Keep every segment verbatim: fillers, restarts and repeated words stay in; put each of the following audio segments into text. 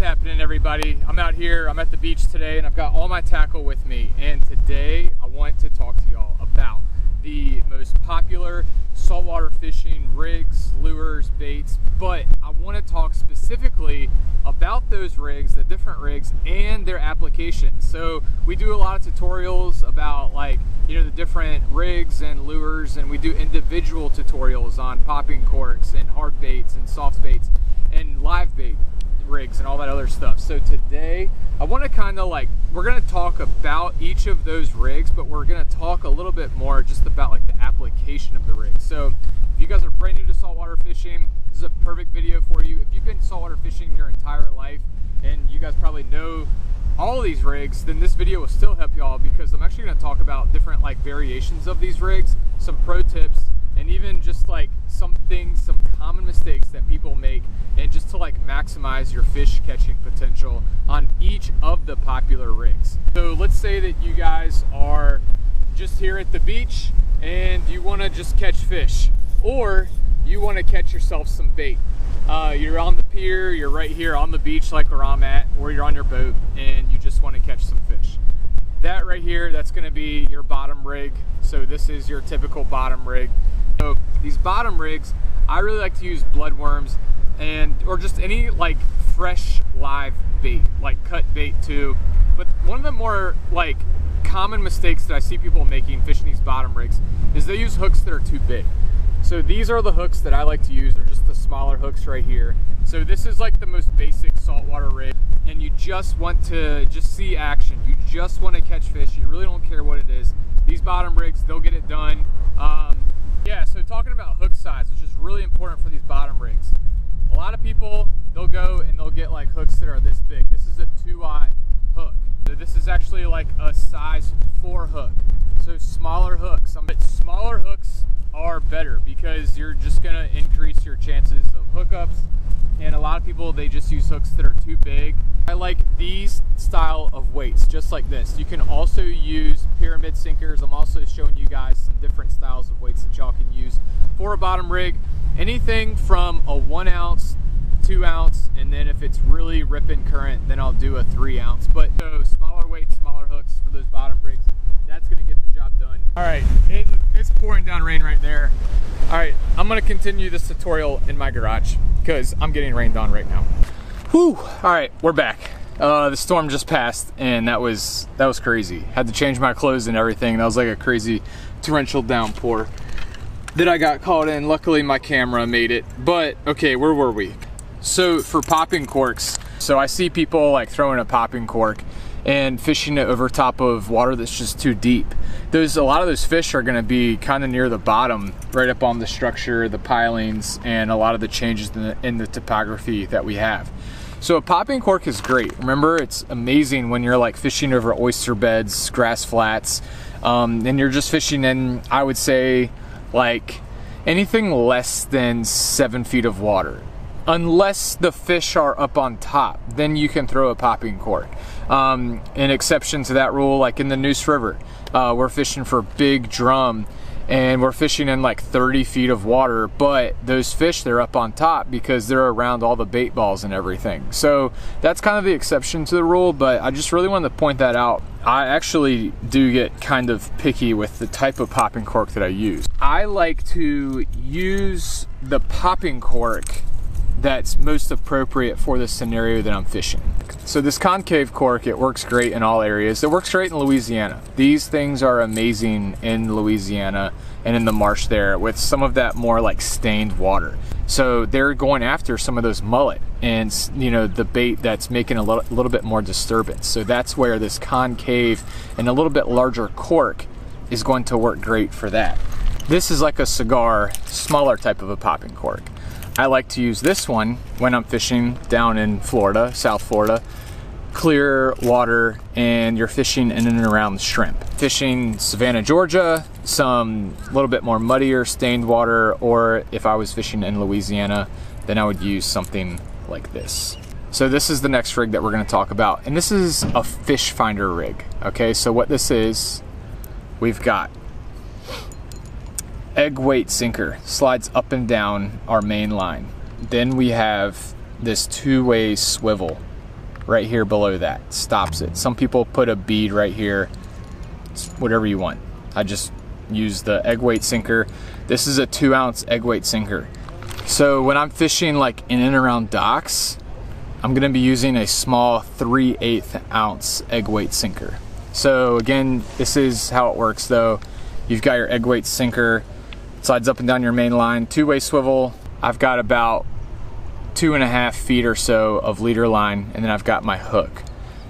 happening, everybody? I'm out here, I'm at the beach today, and I've got all my tackle with me. And today I want to talk to y'all about the most popular saltwater fishing rigs, lures, baits, but I want to talk specifically about those rigs, the different rigs, and their applications. So we do a lot of tutorials about, like, you know, the different rigs and lures, and we do individual tutorials on popping corks and hard baits and soft baits and live bait rigs and all that other stuff. So today I want to kind of like, we're going to talk about each of those rigs, but we're going to talk a little bit more just about like the application of the rig. So if you guys are brand new to saltwater fishing, this is a perfect video for you. If you've been saltwater fishing your entire life and you guys probably know all these rigs, then this video will still help y'all, because I'm actually going to talk about different like variations of these rigs, some pro tips, and even just like some things, some common mistakes that people make, and just to like maximize your fish catching potential on each of the popular rigs. So let's say that you guys are just here at the beach and you want to just catch fish, or you want to catch yourself some bait. Uh, you're on the pier, you're right here on the beach like where I'm at, or you're on your boat and you just want to catch some fish. That right here, that's going to be your bottom rig. So this is your typical bottom rig. So these bottom rigs, I really like to use bloodworms and or just any like fresh live bait, like cut bait too. But one of the more like common mistakes that I see people making fishing these bottom rigs is they use hooks that are too big. So these are the hooks that I like to use. They're just the smaller hooks right here. So this is like the most basic saltwater rig, and you just want to just see action. You just want to catch fish. You really don't care what it is. These bottom rigs, they'll get it done. Um, yeah, so talking about hook size, which is really important for these bottom rigs. A lot of people, they'll go and they'll get like hooks that are this big. This is a two aught hook. So this is actually like a size four hook. So smaller hooks, but smaller hooks are better, because you're just gonna increase your chances of hookups. And a lot of people, they just use hooks that are too big. I like these style of weights, just like this. You can also use pyramid sinkers. I'm also showing you guys some different styles of weights that y'all can use for a bottom rig. Anything from a one ounce, two ounce, and then if it's really ripping current, then I'll do a three ounce. But so smaller weights, smaller hooks for those bottom rigs. That's gonna get the job done. All right, it, it's pouring down rain right there. All right, I'm gonna continue this tutorial in my garage because I'm getting rained on right now. Whew, all right, we're back. Uh, the storm just passed, and that was, that was crazy. Had to change my clothes and everything. That was like a crazy torrential downpour that I got caught in. Luckily, my camera made it. But okay, where were we? So for popping corks, so I see people like throwing a popping cork and fishing it over top of water that's just too deep. Those, a lot of those fish are gonna be kind of near the bottom, right up on the structure, the pilings, and a lot of the changes in the, in the topography that we have. So a popping cork is great. Remember, it's amazing when you're like fishing over oyster beds, grass flats, um, and you're just fishing in, I would say, like anything less than seven feet of water. Unless the fish are up on top, then you can throw a popping cork. Um, an exception to that rule, like in the Neuse River, uh, we're fishing for big drum and we're fishing in like thirty feet of water, but those fish, they're up on top because they're around all the bait balls and everything. So that's kind of the exception to the rule, but I just really wanted to point that out. I actually do get kind of picky with the type of popping cork that I use. I like to use the popping cork that's most appropriate for the scenario that I'm fishing. So this concave cork, it works great in all areas. It works great in Louisiana. These things are amazing in Louisiana and in the marsh there with some of that more like stained water. So they're going after some of those mullet and, you know, the bait that's making a little, little bit more disturbance. So that's where this concave and a little bit larger cork is going to work great for that. This is like a cigar, smaller type of a popping cork. I like to use this one when I'm fishing down in Florida, South Florida, clear water, and you're fishing in and around shrimp. Fishing Savannah, Georgia, some little bit more muddier stained water, or if I was fishing in Louisiana, then I would use something like this. So this is the next rig that we're going to talk about, and this is a fish finder rig. Okay, so what this is, we've got egg weight sinker, slides up and down our main line. Then we have this two-way swivel right here below that stops it. Some people put a bead right here. It's whatever you want. I just use the egg weight sinker. This is a two ounce egg weight sinker. So when I'm fishing like in and around docks, I'm gonna be using a small three eighths ounce egg weight sinker. So again, this is how it works though. You've got your egg weight sinker, it slides up and down your main line, two-way swivel. I've got about two and a half feet or so of leader line, and then I've got my hook.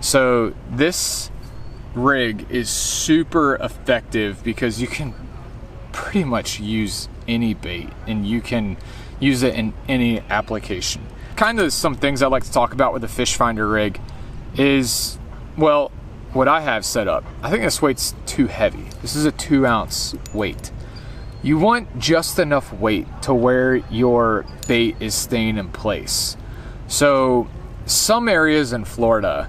So this rig is super effective because you can pretty much use any bait and you can use it in any application. Kind of some things I like to talk about with the fish finder rig is, well, what I have set up. I think this weight's too heavy. This is a two ounce weight. You want just enough weight to where your bait is staying in place. So some areas in Florida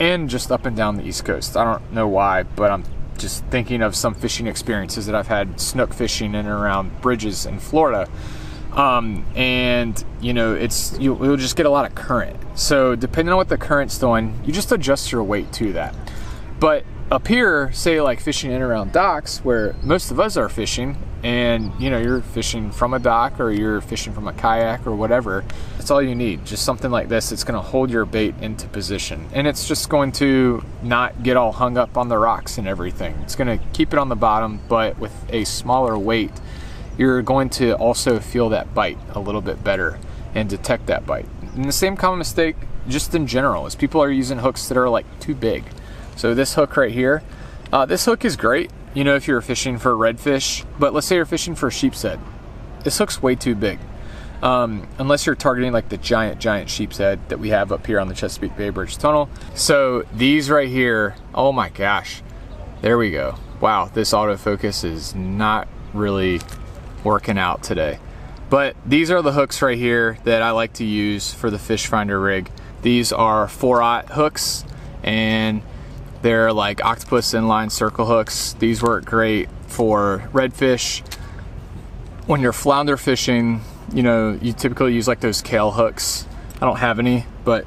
and just up and down the East Coast, I don't know why, but I'm just thinking of some fishing experiences that I've had snook fishing in and around bridges in Florida. Um, and you know, it's, you, you'll just get a lot of current. So depending on what the current's doing, you just adjust your weight to that. But up here, say like fishing in and around docks where most of us are fishing, and you know, you're fishing from a dock or you're fishing from a kayak or whatever, that's all you need. Just something like this, it's gonna hold your bait into position. And it's just going to not get all hung up on the rocks and everything. It's gonna keep it on the bottom, but with a smaller weight, you're going to also feel that bite a little bit better and detect that bite. And the same common mistake just in general is people are using hooks that are like too big. So this hook right here, uh, this hook is great, you know, if you're fishing for redfish, but let's say you're fishing for sheep's head. This hook's way too big. Um, unless you're targeting like the giant, giant sheep's head that we have up here on the Chesapeake Bay Bridge Tunnel. So these right here, oh my gosh, there we go. Wow, this autofocus is not really working out today. But these are the hooks right here that I like to use for the fish finder rig. These are four aught hooks, and they're like octopus inline circle hooks. These work great for redfish. When you're flounder fishing, you know, you typically use like those kale hooks. I don't have any, but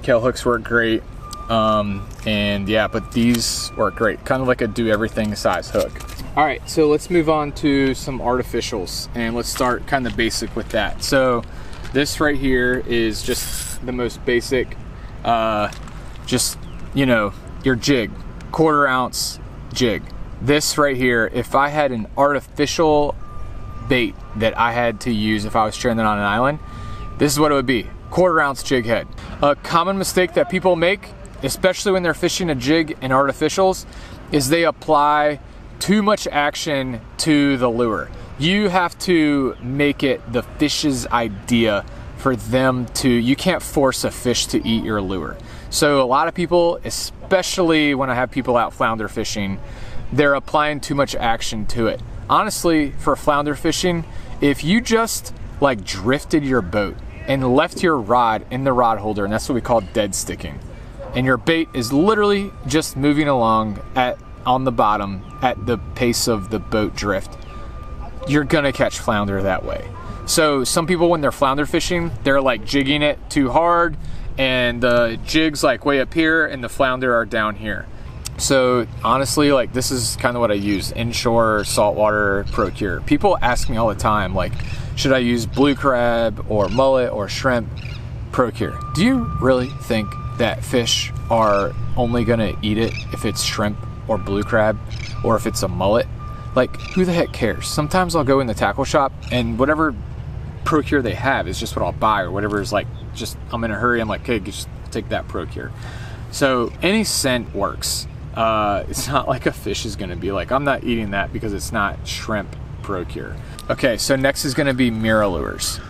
kale hooks work great. Um, and yeah, but these work great. Kind of like a do everything size hook. All right, so let's move on to some artificials, and let's start kind of basic with that. So this right here is just the most basic, uh, just, you know, your jig, quarter ounce jig. This right here, if I had an artificial bait that I had to use if I was stranded on an island, this is what it would be, quarter ounce jig head. A common mistake that people make, especially when they're fishing a jig and artificials, is they apply too much action to the lure. You have to make it the fish's idea for them to, you can't force a fish to eat your lure. So a lot of people, especially when I have people out flounder fishing, they're applying too much action to it. Honestly, for flounder fishing, if you just like drifted your boat and left your rod in the rod holder, and that's what we call dead sticking, and your bait is literally just moving along at on the bottom at the pace of the boat drift, you're gonna catch flounder that way. So some people, when they're flounder fishing, they're like jigging it too hard, and the jig's like way up here and the flounder are down here. So honestly, like this is kind of what I use, inshore saltwater Pro Cure. People ask me all the time, like, should I use blue crab or mullet or shrimp? Pro Cure. Do you really think that fish are only gonna eat it if it's shrimp or blue crab or if it's a mullet? Like, who the heck cares? Sometimes I'll go in the tackle shop and whatever Pro Cure they have is just what I'll buy, or whatever is like, just I'm in a hurry, I'm like, okay, just take that Pro Cure. So any scent works. Uh, it's not like a fish is gonna be like, I'm not eating that because it's not shrimp Pro Cure. Okay, so next is gonna be Mira lures.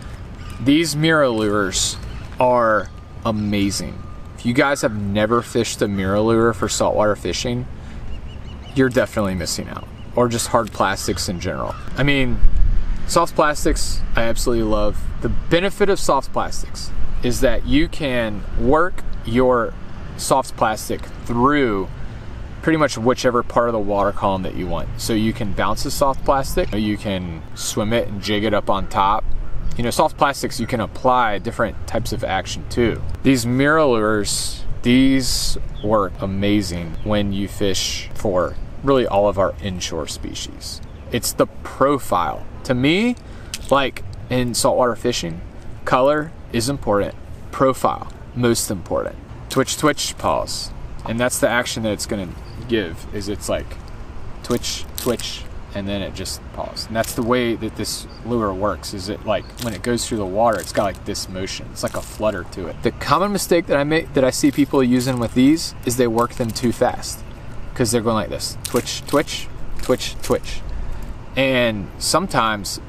These Mira lures are amazing. If you guys have never fished a Mira lure for saltwater fishing, you're definitely missing out. Or just hard plastics in general. I mean, soft plastics, I absolutely love. The benefit of soft plastics is that you can work your soft plastic through pretty much whichever part of the water column that you want. So you can bounce the soft plastic, you can swim it and jig it up on top. You know, soft plastics you can apply different types of action to. These Mira lures These work amazing when you fish for really all of our inshore species. It's the profile. To me, like in saltwater fishing, color is important. Profile, most important. Twitch, twitch, pause. And that's the action that it's gonna give, is it's like twitch, twitch, and then it just paused. And that's the way that this lure works, is it like when it goes through the water, it's got like this motion. It's like a flutter to it. The common mistake that I make, that I see people using with these, is they work them too fast, because they're going like this, twitch, twitch, twitch, twitch. And sometimes,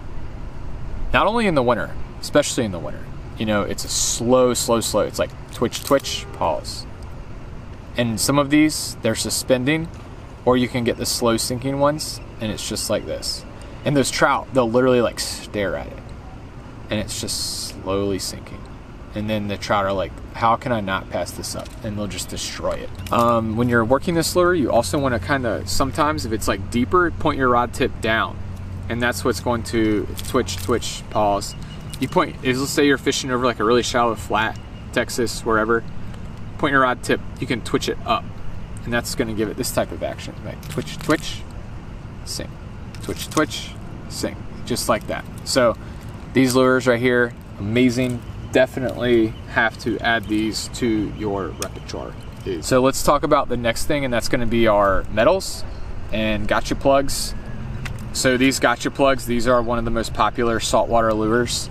not only in the winter, especially in the winter, you know, it's a slow, slow, slow. It's like twitch, twitch, pause. And some of these, they're suspending, or you can get the slow sinking ones, and it's just like this. And those trout, they'll literally like stare at it, and it's just slowly sinking. And then the trout are like, how can I not pass this up? And they'll just destroy it. Um, when you're working this lure, you also want to kind of, sometimes if it's like deeper, point your rod tip down. And that's what's going to twitch, twitch, pause. You point, is let's say you're fishing over like a really shallow flat, Texas, wherever, point your rod tip, you can twitch it up. And that's gonna give it this type of action, like twitch, twitch, sink. Twitch, twitch, sink, just like that. So these lures right here, amazing. Definitely have to add these to your repertoire. So let's talk about the next thing, and that's gonna be our metals and gotcha plugs. So these gotcha plugs, these are one of the most popular saltwater lures.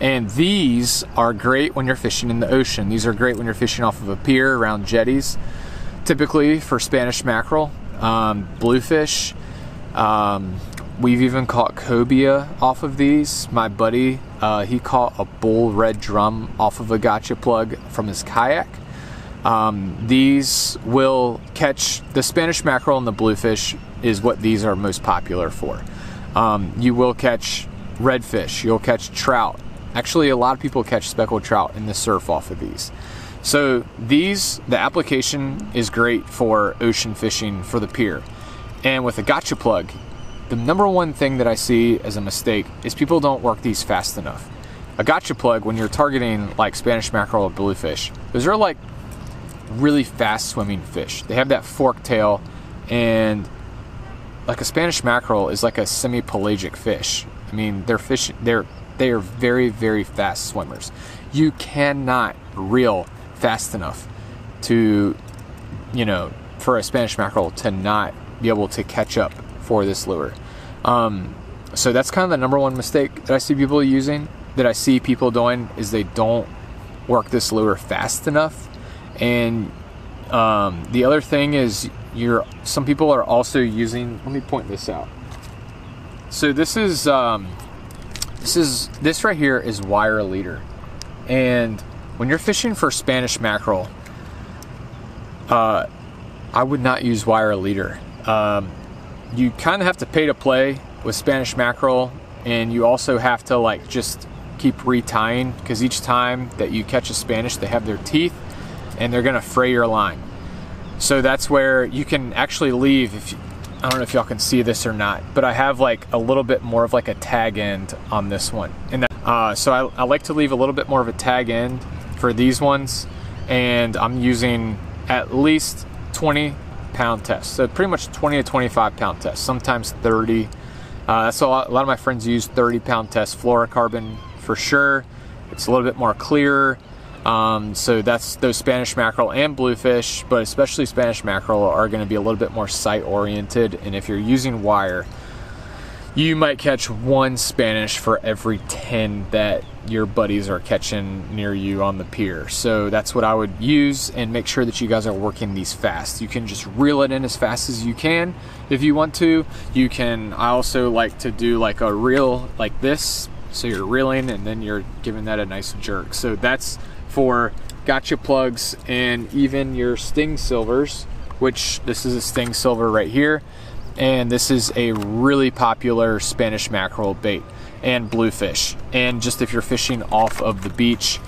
And these are great when you're fishing in the ocean. These are great when you're fishing off of a pier, around jetties, typically for Spanish mackerel, um, bluefish. Um, we've even caught cobia off of these. My buddy, uh, he caught a bull red drum off of a gotcha plug from his kayak. Um, these will catch the Spanish mackerel, and the bluefish is what these are most popular for. Um, you will catch redfish, you'll catch trout. Actually, a lot of people catch speckled trout in the surf off of these. So these, the application is great for ocean fishing for the pier. And with a gotcha plug, the number one thing that I see as a mistake is people don't work these fast enough. A gotcha plug, when you're targeting like Spanish mackerel or bluefish, those are like really fast swimming fish. They have that fork tail, and like a Spanish mackerel is like a semi-pelagic fish. I mean, they're fish, they're They are very, very fast swimmers. You cannot reel fast enough to, you know, for a Spanish mackerel to not be able to catch up for this lure. Um, so that's kind of the number one mistake that I see people using, that I see people doing, is they don't work this lure fast enough. And um, the other thing is, you're, some people are also using, let me point this out. So this is, um, This is this right here is wire leader. And when you're fishing for Spanish mackerel, uh, I would not use wire leader. Um, you kind of have to pay to play with Spanish mackerel, and you also have to like just keep retying, because each time that you catch a Spanish, they have their teeth and they're gonna fray your line. So that's where you can actually leave, if you, I don't know if y'all can see this or not, but I have like a little bit more of like a tag end on this one. And that, uh, so I, I like to leave a little bit more of a tag end for these ones. And I'm using at least twenty pound tests. So pretty much twenty to twenty-five pound tests, sometimes thirty. Uh, that's a lot, a lot of my friends use thirty pound tests, fluorocarbon for sure. It's a little bit more clear. Um, so that's those Spanish mackerel and bluefish, but especially Spanish mackerel are going to be a little bit more sight oriented. And if you're using wire, you might catch one Spanish for every ten that your buddies are catching near you on the pier. So that's what I would use, and make sure that you guys are working these fast. You can just reel it in as fast as you can if you want to. You can, I also like to do like a reel like this. So you're reeling and then you're giving that a nice jerk. So that's for gotcha plugs, and even your sting silvers, which this is a sting silver right here, and this is a really popular Spanish mackerel bait and bluefish. And just if you're fishing off of the beach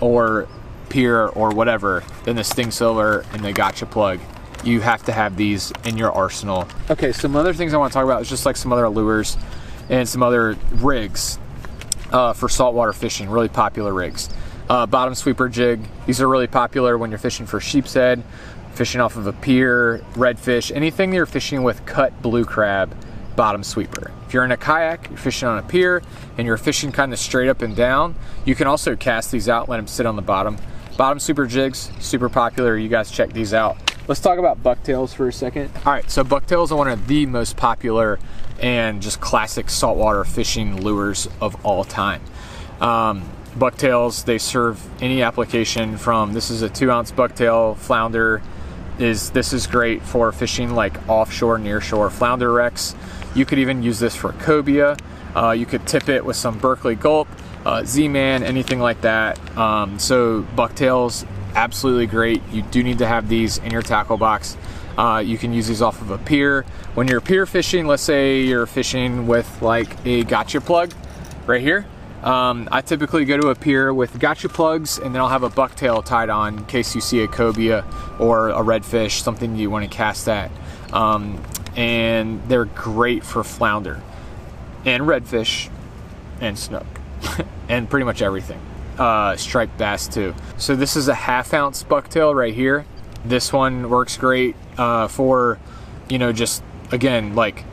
or pier or whatever, then the sting silver and the gotcha plug, you have to have these in your arsenal. Okay, some other things I want to talk about is just like some other lures and some other rigs uh, for saltwater fishing, really popular rigs. uh, bottom sweeper jig. These are really popular when you're fishing for sheep's head, fishing off of a pier, redfish, anything you're fishing with cut blue crab, bottom sweeper. If you're in a kayak, you're fishing on a pier, and you're fishing kind of straight up and down, you can also cast these out, let them sit on the bottom. Bottom sweeper jigs, super popular. You guys check these out. Let's talk about bucktails for a second. All right, so bucktails are one of the most popular and just classic saltwater fishing lures of all time. Um, bucktails, they serve any application from, this is a two ounce bucktail, flounder, is this is great for fishing like offshore, nearshore flounder wrecks. You could even use this for cobia. Uh, you could tip it with some Berkeley Gulp, uh, Z-man, anything like that. Um, so bucktails, absolutely great. You do need to have these in your tackle box. Uh, you can use these off of a pier. When you're pier fishing, let's say you're fishing with like a gotcha plug right here. Um, I typically go to a pier with gotcha plugs, and then I'll have a bucktail tied on in case you see a cobia or a redfish, something you want to cast at. Um, and they're great for flounder and redfish and snook and pretty much everything. Uh, striped bass too. So this is a half ounce bucktail right here. This one works great uh, for, you know, just again, like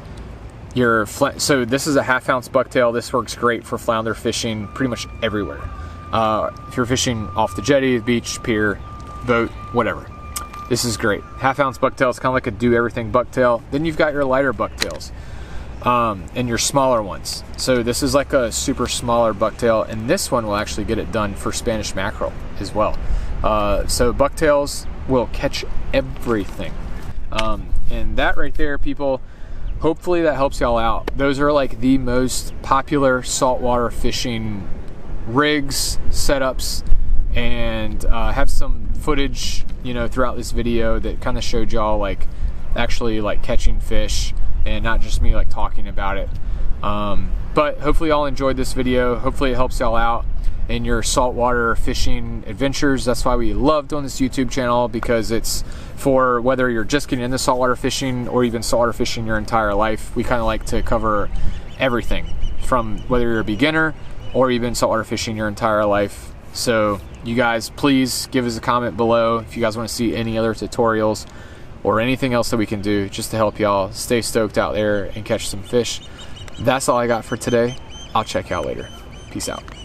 your flat. So this is a half ounce bucktail. This works great for flounder fishing pretty much everywhere. Uh, if you're fishing off the jetty, beach, pier, boat, whatever. This is great. Half ounce bucktail is kind of like a do everything bucktail. Then you've got your lighter bucktails um, and your smaller ones. So this is like a super smaller bucktail, and this one will actually get it done for Spanish mackerel as well. Uh, so bucktails will catch everything. Um, and that right there, people, hopefully that helps y'all out. Those are like the most popular saltwater fishing rigs, setups, and uh, have some footage, you know, throughout this video that kind of showed y'all like actually like catching fish and not just me like talking about it. Um, but hopefully y'all enjoyed this video. Hopefully it helps y'all out in your saltwater fishing adventures. That's why we love doing this YouTube channel, because it's for whether you're just getting into saltwater fishing or even saltwater fishing your entire life. We kind of like to cover everything from whether you're a beginner or even saltwater fishing your entire life. So you guys, please give us a comment below if you guys want to see any other tutorials or anything else that we can do just to help y'all stay stoked out there and catch some fish. That's all I got for today. I'll check y'all later. Peace out.